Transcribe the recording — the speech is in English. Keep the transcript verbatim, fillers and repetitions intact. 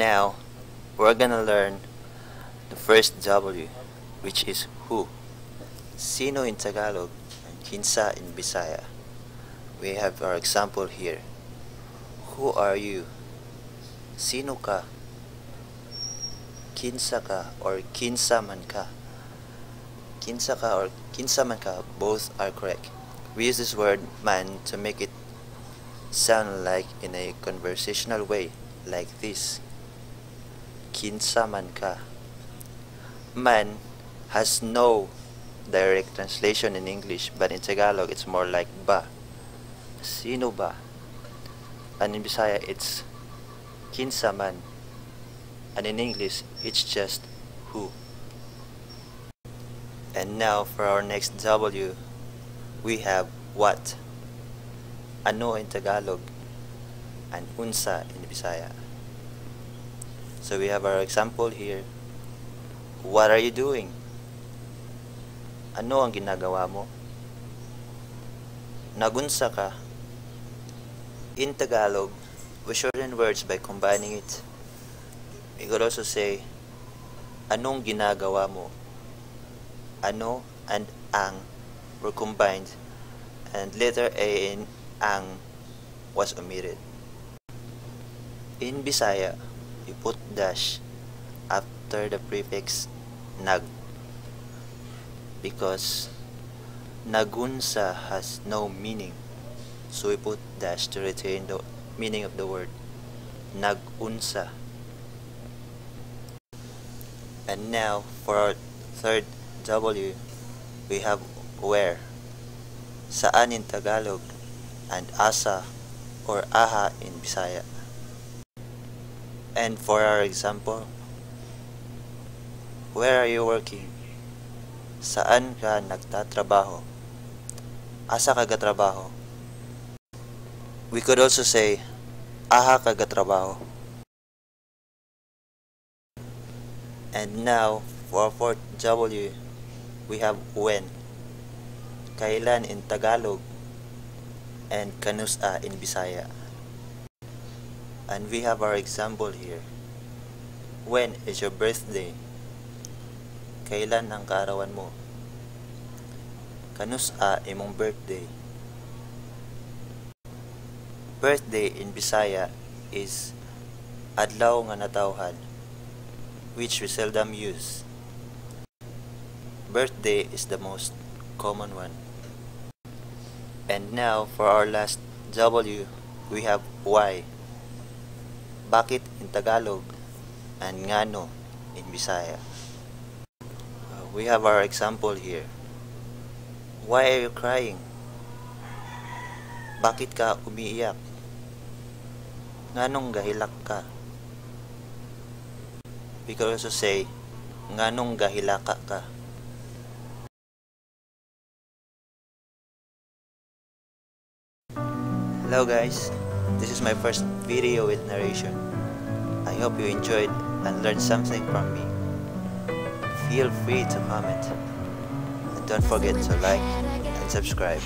now we're gonna learn the first W, which is who. Sino in Tagalog and Kinsa in Bisaya. We have our example here. Who are you? Sino ka? Kinsa ka or kinsaman ka? Kinsa ka or kinsaman ka, both are correct. We use this word man to make it sound like in a conversational way, like this. Kinsaman ka. Man has no direct translation in English, but in Tagalog it's more like ba. Sino ba? And in Bisaya it's kinsaman. And in English it's just who. And now for our next W, we have what. Ano in Tagalog and unsa in Bisaya. So we have our example here. What are you doing? Ano ang ginagawa mo? Nagunsa ka. In Tagalog, we shorten words by combining it. We could also say, anong ginagawa mo? Ano and ang were combined, and letter A in ang was omitted. In Bisaya, you put dash after the prefix nag, because nagunsa has no meaning, so we put dash to retain the meaning of the word nagunsa. And now for our third W, we have where. Saan in Tagalog and asa or aha in Bisaya. And for our example, where are you working? Saan ka nagtatrabaho? Asa ka gatrabaho? We could also say, aha ka gatrabaho. And now, for our fourth W, we have when. Kailan in Tagalog and kanusaa in Bisaya. And we have our example here. When is your birthday? Kailan ang kaarawan mo? Kanusaa imong birthday. Birthday in Bisaya is adlaw nga natawhan, which we seldom use. Birthday is the most common one. And now for our last W, we have why. Bakit in Tagalog and ngano in Bisaya. We have our example here. Why are you crying? Bakit ka umiiyak? Nganong gahilak ka? We could also say, nganong gahilaka ka? Hello guys, this is my first video with narration. I hope you enjoyed and learned something from me. Feel free to comment, and don't forget to like and subscribe.